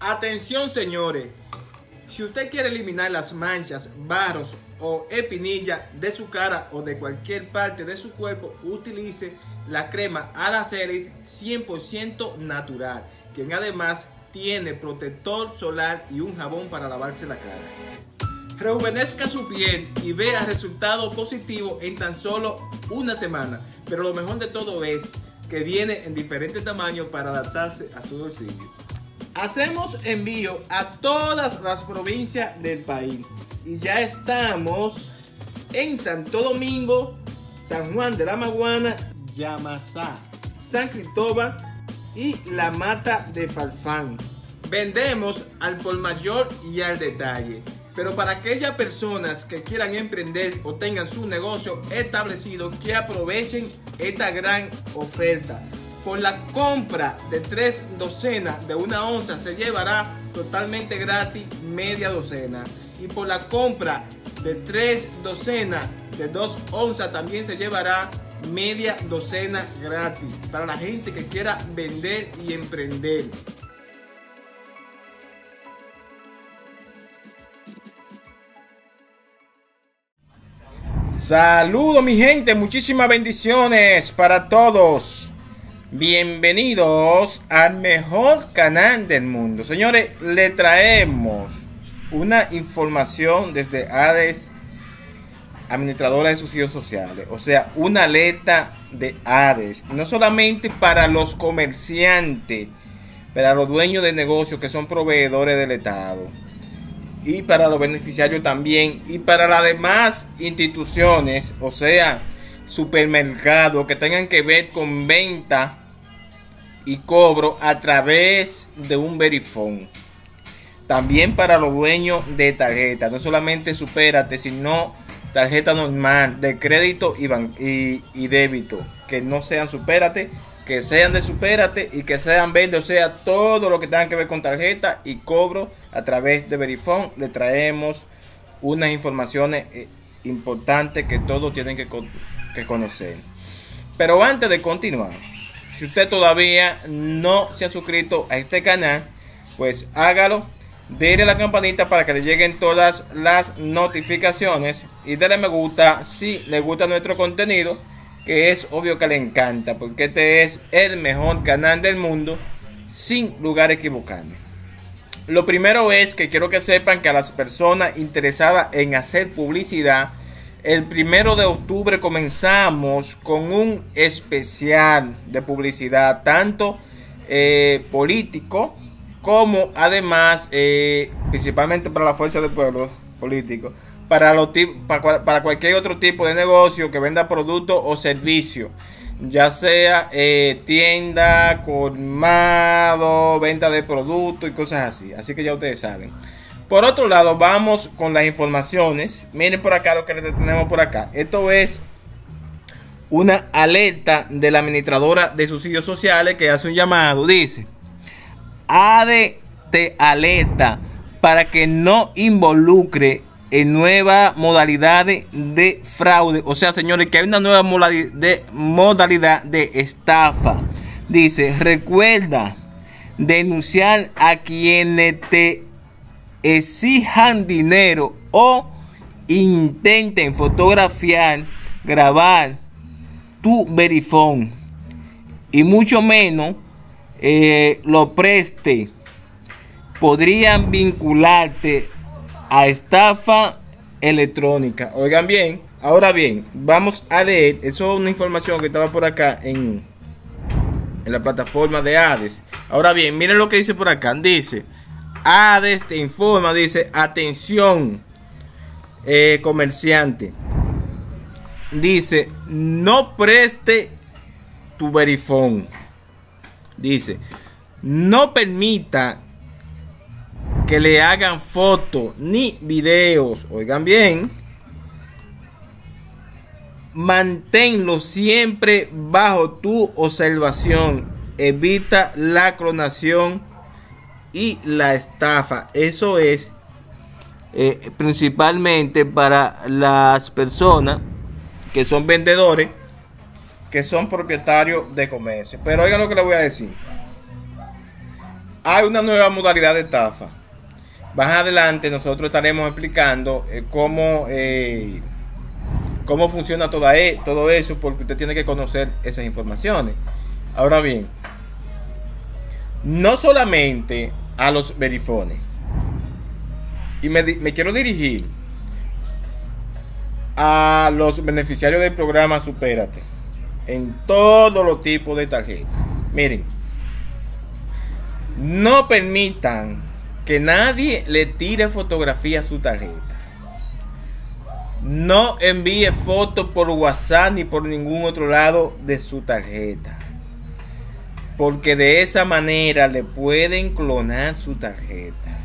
Atención señores, si usted quiere eliminar las manchas, barros o espinillas de su cara o de cualquier parte de su cuerpo, utilice la crema Aracelis 100% natural, quien además tiene protector solar y un jabón para lavarse la cara. Rejuvenezca su piel y vea resultados positivos en tan solo una semana, pero lo mejor de todo es que viene en diferentes tamaños para adaptarse a su bolsillo. Hacemos envío a todas las provincias del país y ya estamos en Santo Domingo, San Juan de la Maguana, Yamasá, San Cristóbal y La Mata de Falfán. Vendemos al por mayor y al detalle, pero para aquellas personas que quieran emprender o tengan su negocio establecido, que aprovechen esta gran oferta. Por la compra de 3 docenas de 1 onza se llevará totalmente gratis media docena. Y por la compra de 3 docenas de 2 onzas también se llevará media docena gratis para la gente que quiera vender y emprender. Saludos mi gente, muchísimas bendiciones para todos. Bienvenidos al mejor canal del mundo. Señores, le traemos una información desde ADESS, Administradora de Subsidios Sociales. O sea, una alerta de ADESS. No solamente para los comerciantes, para los dueños de negocios que son proveedores del Estado. Y para los beneficiarios también. Y para las demás instituciones, o sea, supermercados que tengan que ver con venta y cobro a través de un Verifone. También para los dueños de tarjetas, no solamente Supérate, sino tarjeta normal de crédito y débito, que no sean Supérate, que sean de Supérate y que sean verde, o sea, todo lo que tenga que ver con tarjeta y cobro a través de Verifone. Le traemos unas informaciones importantes que todos tienen que conocer. Pero antes de continuar, si usted todavía no se ha suscrito a este canal, pues hágalo, dele a la campanita para que le lleguen todas las notificaciones y dele me gusta si le gusta nuestro contenido, que es obvio que le encanta, porque este es el mejor canal del mundo, sin lugar a equivocarme. Lo primero es que quiero que sepan que a las personas interesadas en hacer publicidad, el 1 de octubre comenzamos con un especial de publicidad, tanto político como además, principalmente para la fuerza del pueblo político, para cualquier otro tipo de negocio que venda productos o servicios, ya sea tienda, colmado, venta de productos y cosas así. Así que ya ustedes saben. Por otro lado, vamos con las informaciones. Miren por acá lo que tenemos por acá. Esto es una alerta de la Administradora de Subsidios Sociales que hace un llamado. Dice, ADESS te alerta para que no involucre en nuevas modalidades de fraude. O sea, señores, que hay una nueva modalidad de estafa. Dice, recuerda denunciar a quienes te exijan dinero o intenten fotografiar, grabar tu Verifone y mucho menos lo preste. Podrían vincularte a estafa electrónica. Oigan bien, ahora bien, vamos a leer. Eso es una información que estaba por acá en la plataforma de ADESS. Ahora bien, miren lo que dice por acá. Dice, ADESS te informa, dice, atención comerciante. Dice, no preste tu Verifone. Dice, no permita que le hagan fotos ni videos. Oigan bien. Manténlo siempre bajo tu observación. Evita la clonación y la estafa. Eso es principalmente para las personas que son vendedores, que son propietarios de comercio. Pero oigan lo que les voy a decir. Hay una nueva modalidad de estafa. Más adelante nosotros estaremos explicando cómo funciona todo eso, porque usted tiene que conocer esas informaciones. Ahora bien, no solamente a los verifones. Y me quiero dirigir a los beneficiarios del programa Supérate en todos los tipos de tarjetas. Miren, no permitan que nadie le tire fotografía a su tarjeta. No envíe fotos por WhatsApp ni por ningún otro lado de su tarjeta, porque de esa manera le pueden clonar su tarjeta.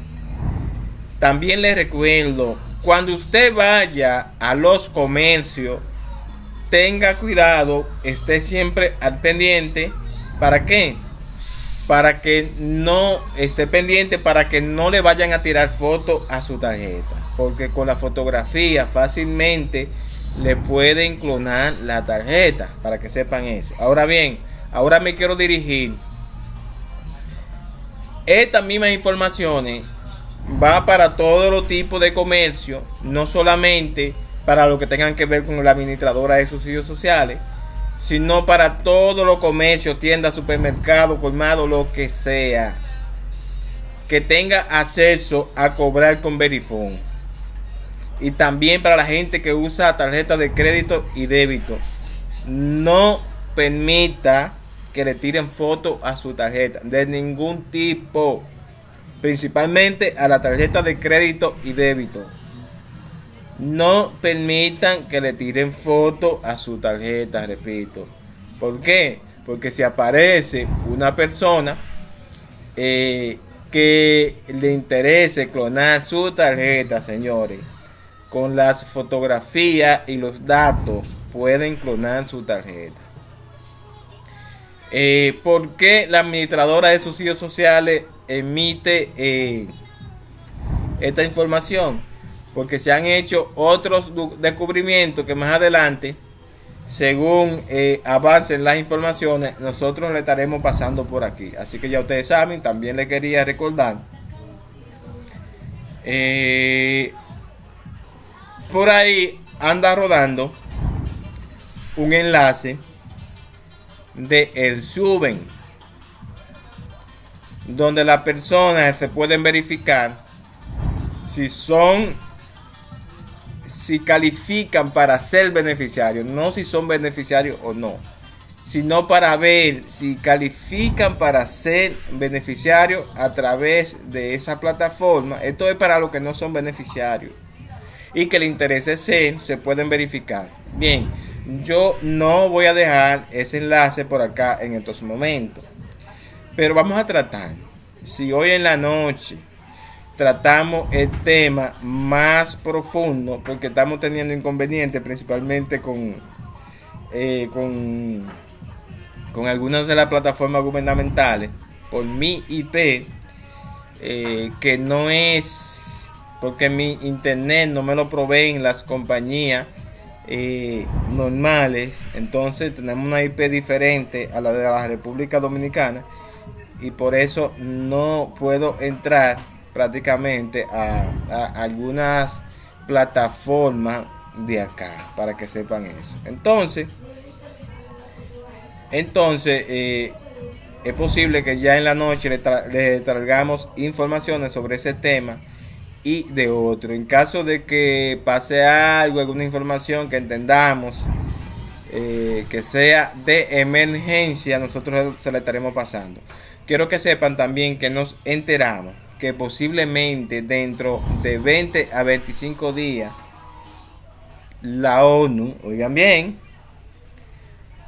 También les recuerdo, cuando usted vaya a los comercios, tenga cuidado, esté siempre al pendiente. ¿Para qué? Para que no esté pendiente, para que no le vayan a tirar fotos a su tarjeta, porque con la fotografía fácilmente le pueden clonar la tarjeta, para que sepan eso. Ahora bien, ahora me quiero dirigir. Estas mismas informaciones va para todos los tipos de comercio, no solamente para lo que tengan que ver con la administradora de subsidios sociales, sino para todos los comercios, tiendas, supermercados, colmados, lo que sea, que tenga acceso a cobrar con Verifone. Y también para la gente que usa tarjetas de crédito y débito, no permita que le tiren fotos a su tarjeta de ningún tipo, principalmente a la tarjeta de crédito y débito. No permitan que le tiren fotos a su tarjeta, repito. ¿Por qué? Porque si aparece una persona que le interese clonar su tarjeta, señores, con las fotografías y los datos pueden clonar su tarjeta. ¿Por qué la administradora de subsidios sociales emite esta información? Porque se han hecho otros descubrimientos que más adelante, según avancen las informaciones, nosotros le estaremos pasando por aquí. Así que ya ustedes saben. También les quería recordar, por ahí anda rodando un enlace de el SUBEN, donde las personas se pueden verificar si califican para ser beneficiarios, no si son beneficiarios o no, sino para ver si califican para ser beneficiarios a través de esa plataforma. Esto es para los que no son beneficiarios y que le interese ser, se pueden verificar. Bien, yo no voy a dejar ese enlace por acá en estos momentos, pero vamos a tratar, si hoy en la noche tratamos el tema más profundo, porque estamos teniendo inconvenientes principalmente con algunas de las plataformas gubernamentales por mi IP, que no es porque mi internet no me lo proveen las compañías normales. Entonces tenemos una IP diferente a la de la República Dominicana, y por eso no puedo entrar prácticamente a algunas plataformas de acá, para que sepan eso. Entonces es posible que ya en la noche le traigamos informaciones sobre ese tema y de otro. En caso de que pase algo, alguna información que entendamos que sea de emergencia, nosotros se la estaremos pasando. Quiero que sepan también que nos enteramos que posiblemente dentro de 20 a 25 días la ONU, oigan bien,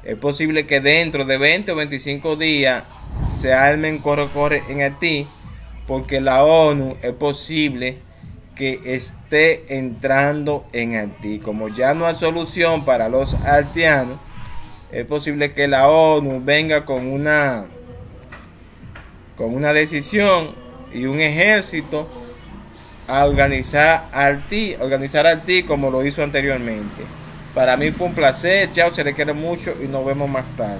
es posible que dentro de 20 o 25 días se armen corre-corre en Haití, porque la ONU es posible que esté entrando en Haití. Como ya no hay solución para los haitianos, es posible que la ONU venga con una decisión y un ejército a organizar Haití como lo hizo anteriormente. Para mí fue un placer. Chao, se le quiere mucho y nos vemos más tarde.